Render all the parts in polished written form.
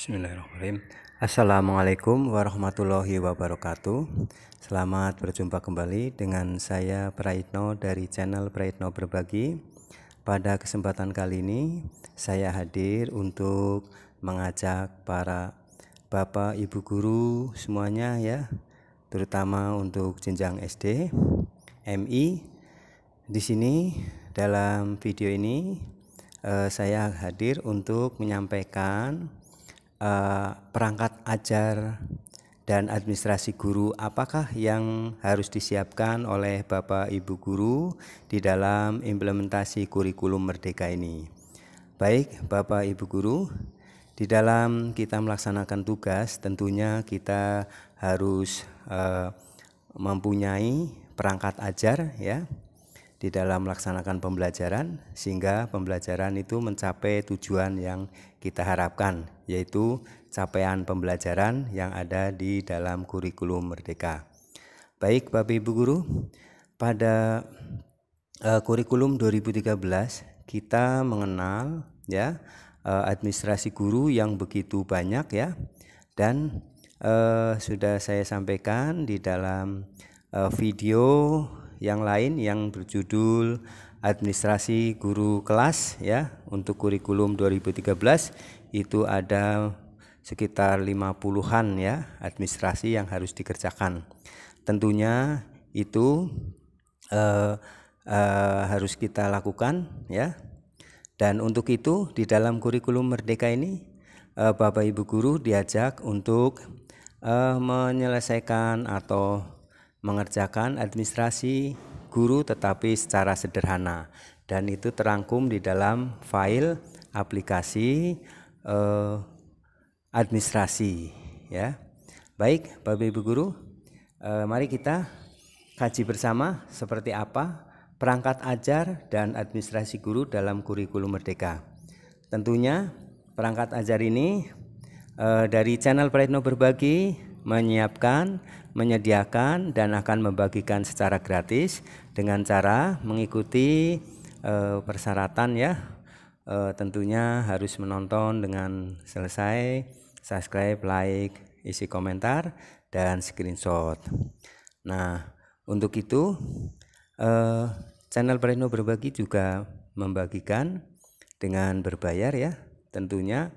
Bismillahirrahmanirrahim. Assalamualaikum warahmatullahi wabarakatuh. Selamat berjumpa kembali dengan saya Prayitno dari channel Prayitno Berbagi. Pada kesempatan kali ini saya hadir untuk mengajak para bapak ibu guru semuanya ya, terutama untuk jenjang SD, MI. Di sini dalam video ini saya hadir untuk menyampaikan perangkat ajar dan administrasi guru, apakah yang harus disiapkan oleh Bapak Ibu guru di dalam implementasi kurikulum merdeka ini. Baik Bapak Ibu guru, di dalam kita melaksanakan tugas tentunya kita harus mempunyai perangkat ajar ya di dalam melaksanakan pembelajaran, sehingga pembelajaran itu mencapai tujuan yang kita harapkan, yaitu capaian pembelajaran yang ada di dalam kurikulum merdeka. Baik Bapak Ibu guru, pada kurikulum 2013 kita mengenal ya administrasi guru yang begitu banyak ya, dan sudah saya sampaikan di dalam video yang lain yang berjudul administrasi guru kelas ya. Untuk kurikulum 2013 itu ada sekitar 50-an ya administrasi yang harus dikerjakan. Tentunya itu harus kita lakukan ya. Dan untuk itu di dalam kurikulum merdeka ini Bapak Ibu guru diajak untuk menyelesaikan atau mengerjakan administrasi guru tetapi secara sederhana, dan itu terangkum di dalam file aplikasi administrasi ya. Baik Bapak Ibu guru, mari kita kaji bersama seperti apa perangkat ajar dan administrasi guru dalam kurikulum merdeka. Tentunya perangkat ajar ini dari channel Prayitno Berbagi menyiapkan, menyediakan, dan akan membagikan secara gratis dengan cara mengikuti persyaratan ya. Tentunya harus menonton dengan selesai, subscribe, like, isi komentar, dan screenshot. Nah untuk itu channel Prayitno Berbagi juga membagikan dengan berbayar ya. Tentunya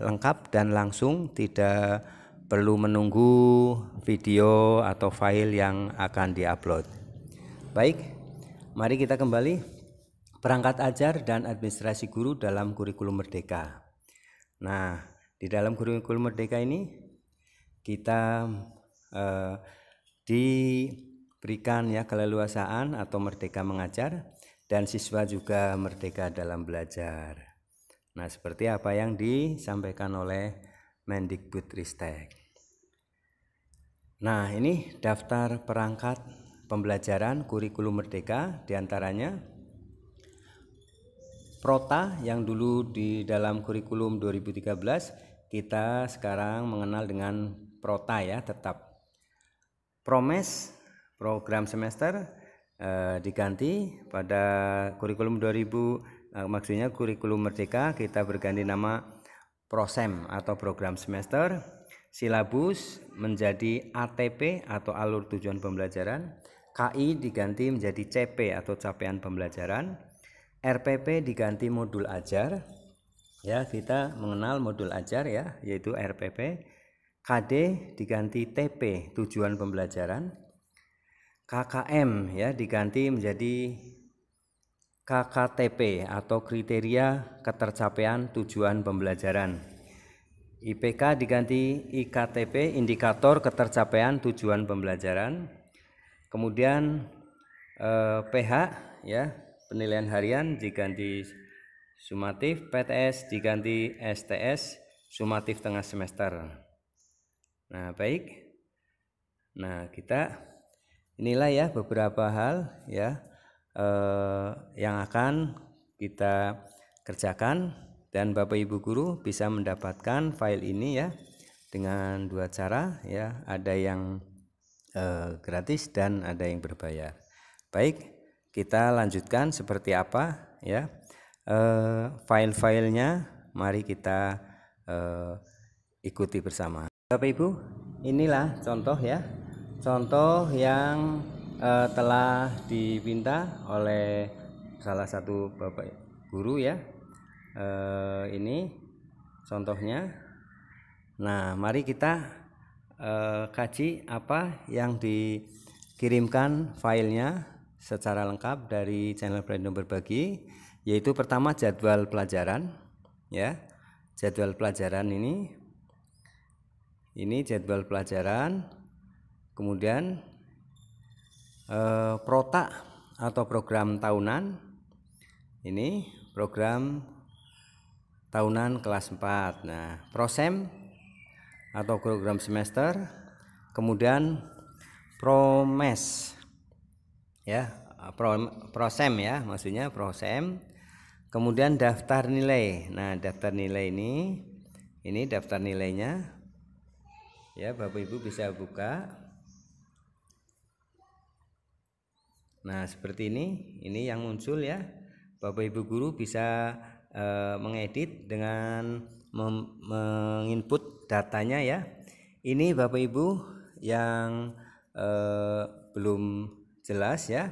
lengkap dan langsung, tidak perlu menunggu video atau file yang akan diupload. Baik, mari kita kembali perangkat ajar dan administrasi guru dalam kurikulum merdeka. Nah, di dalam kurikulum merdeka ini kita diberikan ya keleluasaan atau merdeka mengajar, dan siswa juga merdeka dalam belajar. Nah, seperti apa yang disampaikan oleh Mendikbudristek. Nah, ini daftar perangkat pembelajaran kurikulum merdeka, diantaranya Prota yang dulu di dalam kurikulum 2013 kita sekarang mengenal dengan Prota ya, tetap Promes program semester diganti pada kurikulum 2000, maksudnya kurikulum merdeka kita berganti nama Prosem atau program semester, silabus menjadi ATP atau alur tujuan pembelajaran, KI diganti menjadi CP atau capaian pembelajaran, RPP diganti modul ajar ya, kita mengenal modul ajar ya, yaitu RPP, KD diganti TP tujuan pembelajaran, KKM ya diganti menjadi KKTP atau kriteria ketercapaian tujuan pembelajaran, IPK diganti IKTP indikator ketercapaian tujuan pembelajaran, kemudian PH ya penilaian harian diganti sumatif, PTS diganti STS sumatif tengah semester. Nah baik, nah kita inilah ya beberapa hal ya yang akan kita kerjakan, dan Bapak Ibu guru bisa mendapatkan file ini ya dengan dua cara ya, ada yang gratis dan ada yang berbayar. Baik, kita lanjutkan seperti apa ya file-filenya, mari kita ikuti bersama. Bapak Ibu, inilah contoh ya, contoh yang telah diminta oleh salah satu bapak guru ya. Ini contohnya. Nah, mari kita kaji apa yang dikirimkan filenya secara lengkap dari channel Prayitno Berbagi, yaitu pertama jadwal pelajaran ya. Jadwal pelajaran ini jadwal pelajaran, kemudian prota atau program tahunan, ini program tahunan kelas 4, nah prosem atau program semester, kemudian promes ya, prosem ya maksudnya prosem, kemudian daftar nilai. Nah daftar nilai ini daftar nilainya ya, Bapak Ibu bisa buka. Nah seperti ini yang muncul ya, Bapak Ibu guru bisa mengedit dengan menginput datanya ya. Ini Bapak Ibu yang belum jelas ya,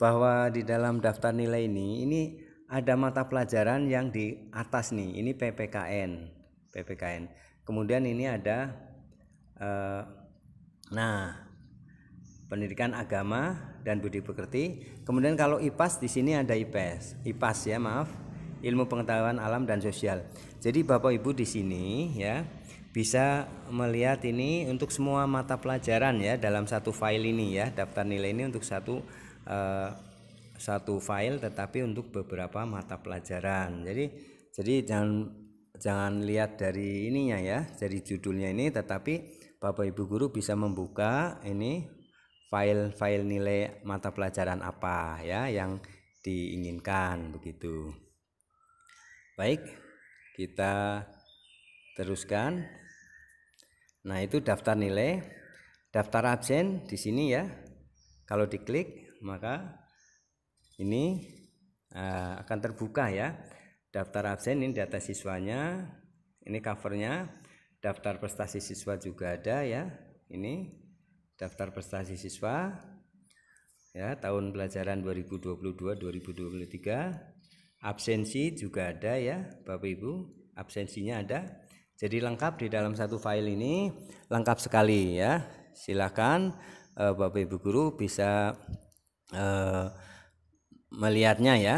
bahwa di dalam daftar nilai ini ada mata pelajaran yang di atas nih, ini PPKN, kemudian ini ada nah pendidikan agama dan budi pekerti, kemudian kalau IPAS di sini ada IPAS ya, maaf, ilmu pengetahuan alam dan sosial. Jadi Bapak Ibu di sini ya bisa melihat ini untuk semua mata pelajaran ya dalam satu file ini ya, daftar nilai ini untuk satu file tetapi untuk beberapa mata pelajaran. Jadi jangan lihat dari ininya ya, dari judulnya ini, tetapi Bapak Ibu guru bisa membuka ini file-file nilai mata pelajaran apa ya yang diinginkan begitu. Baik, kita teruskan. Nah, itu daftar nilai, daftar absen di sini ya. Kalau diklik maka ini akan terbuka ya. Daftar absen ini data siswanya, ini covernya. Daftar prestasi siswa juga ada ya, ini daftar prestasi siswa ya tahun pelajaran 2022-2023. Absensi juga ada ya, Bapak Ibu, absensinya ada. Jadi lengkap di dalam satu file ini, lengkap sekali ya. Silakan Bapak Ibu guru bisa melihatnya ya,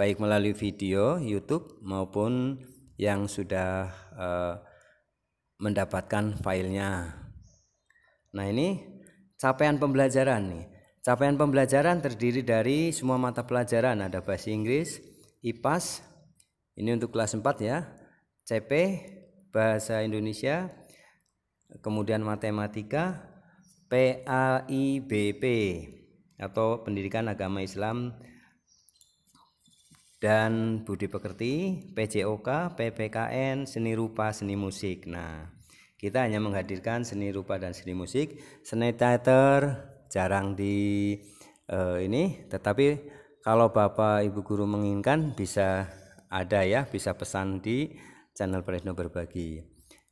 baik melalui video YouTube maupun yang sudah mendapatkan filenya. Nah ini capaian pembelajaran nih. Capaian pembelajaran terdiri dari semua mata pelajaran, ada bahasa Inggris, IPAS, ini untuk kelas 4 ya, CP, bahasa Indonesia, kemudian matematika, PAIBP atau pendidikan agama Islam dan budi pekerti, PJOK, PPKN, seni rupa, seni musik. Nah, kita hanya menghadirkan seni rupa dan seni musik. Seni teater jarang di ini, tetapi kalau Bapak Ibu guru menginginkan bisa ada ya, bisa pesan di channel Prayitno Berbagi.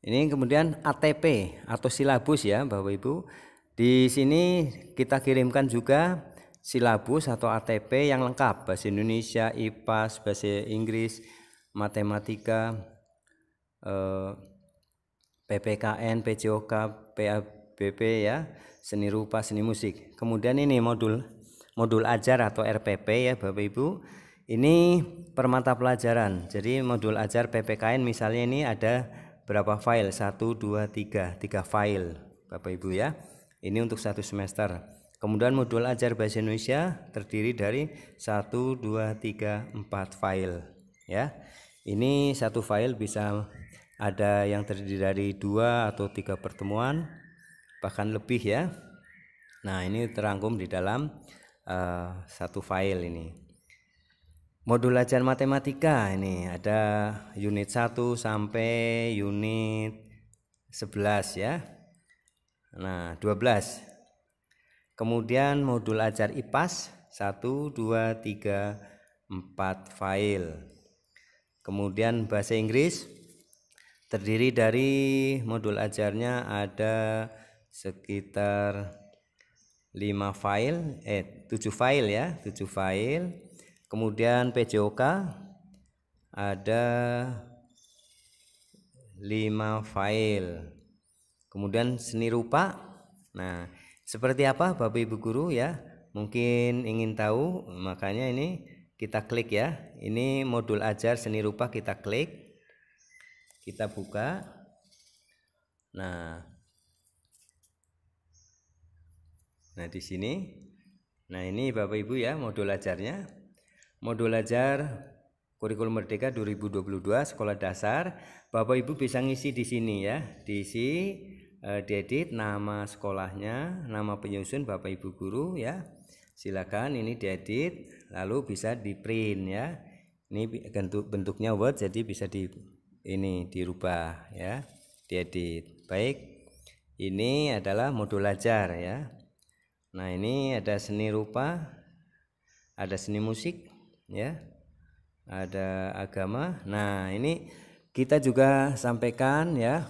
Ini kemudian ATP atau silabus ya, Bapak Ibu. Di sini kita kirimkan juga silabus atau ATP yang lengkap, bahasa Indonesia, IPAS, bahasa Inggris, matematika, PPKN, PJOK, PAIBP ya, seni rupa, seni musik. Kemudian ini modul ajar atau RPP ya, Bapak Ibu. Ini per mata pelajaran. Jadi modul ajar PPKN misalnya ini ada berapa file? 1, 2, 3 file, Bapak Ibu ya. Ini untuk satu semester. Kemudian modul ajar bahasa Indonesia terdiri dari 1, 2, 3, 4 file ya. Ini satu file bisa ada yang terdiri dari 2 atau 3 pertemuan, bahkan lebih ya. Nah ini terangkum di dalam satu file ini. Modul ajar matematika ini ada unit 1 sampai unit 11 ya. Nah 12. Kemudian modul ajar IPAS 1, 2, 3, 4 file. Kemudian bahasa Inggris Terdiri dari modul ajarnya ada sekitar 7 file ya, 7 file. Kemudian PJOK ada 5 file. Kemudian seni rupa. Nah, seperti apa Bapak Ibu guru ya? Mungkin ingin tahu, makanya ini kita klik ya. Ini modul ajar seni rupa kita klik. Kita buka. Nah di sini. Nah, ini Bapak Ibu ya modul ajarnya. Modul ajar Kurikulum Merdeka 2022 Sekolah Dasar. Bapak Ibu bisa ngisi di sini ya. Diisi diedit nama sekolahnya, nama penyusun Bapak Ibu guru ya. Silakan ini diedit lalu bisa di print ya. Ini bentuknya Word jadi bisa dirubah ya, diedit. Baik. Ini adalah modul ajar ya. Nah, ini ada seni rupa, ada seni musik ya. Ada agama. Nah, ini kita juga sampaikan ya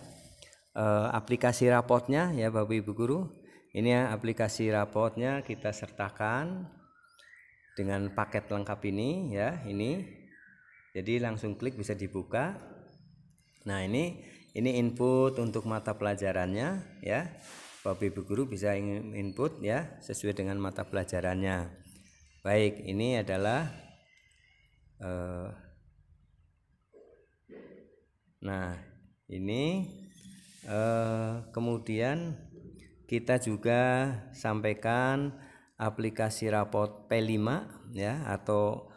aplikasi raportnya ya Bapak Ibu guru. Ini ya, aplikasi raportnya kita sertakan dengan paket lengkap ini ya, ini. Jadi langsung klik bisa dibuka. Nah, ini input untuk mata pelajarannya ya. Bapak Ibu guru bisa input ya sesuai dengan mata pelajarannya. Baik, ini adalah nah ini kemudian kita juga sampaikan aplikasi raport P5 ya atau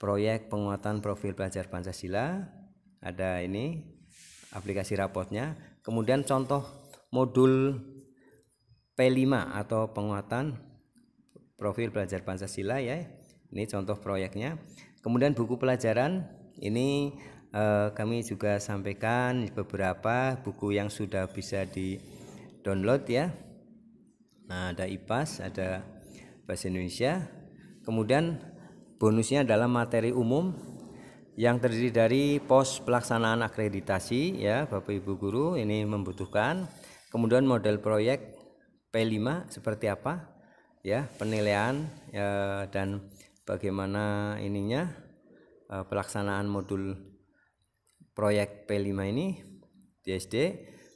proyek penguatan profil pelajar Pancasila. Ada ini aplikasi raportnya, kemudian contoh modul P5 atau penguatan profil pelajar Pancasila ya, ini contoh proyeknya. Kemudian buku pelajaran ini kami juga sampaikan beberapa buku yang sudah bisa di download ya. Nah, ada IPAS, ada Bahasa Indonesia. Kemudian bonusnya adalah materi umum yang terdiri dari pos pelaksanaan akreditasi ya Bapak Ibu guru, ini membutuhkan. Kemudian model proyek P5 seperti apa ya, penilaian dan bagaimana ininya pelaksanaan modul proyek P5 ini di SD.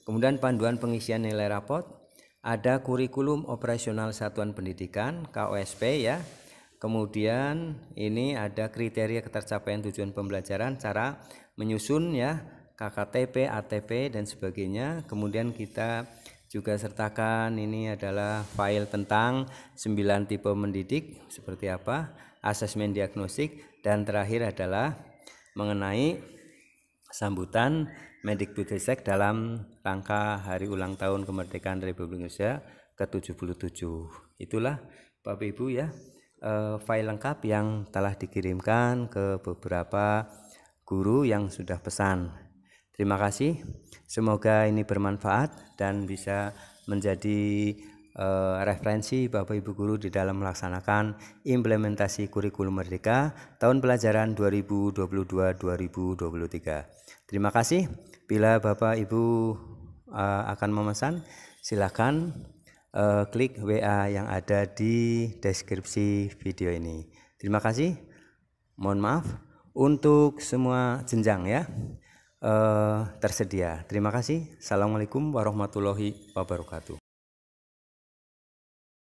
Kemudian panduan pengisian nilai raport, ada kurikulum operasional satuan pendidikan KOSP ya. Kemudian ini ada kriteria ketercapaian tujuan pembelajaran, cara menyusun ya, KKTP, ATP dan sebagainya. Kemudian kita juga sertakan ini adalah file tentang 9 tipe mendidik seperti apa, asesmen diagnostik, dan terakhir adalah mengenai sambutan Mendikbudristek dalam rangka hari ulang tahun kemerdekaan Republik Indonesia ke-77. Itulah Bapak Ibu ya file lengkap yang telah dikirimkan ke beberapa guru yang sudah pesan. Terima kasih, semoga ini bermanfaat dan bisa menjadi referensi Bapak Ibu guru di dalam melaksanakan implementasi Kurikulum Merdeka tahun pelajaran 2022-2023. Terima kasih. Bila Bapak Ibu akan memesan, silakan klik WA yang ada di deskripsi video ini. Terima kasih. Mohon maaf untuk semua jenjang ya. Tersedia. Terima kasih. Assalamualaikum warahmatullahi wabarakatuh.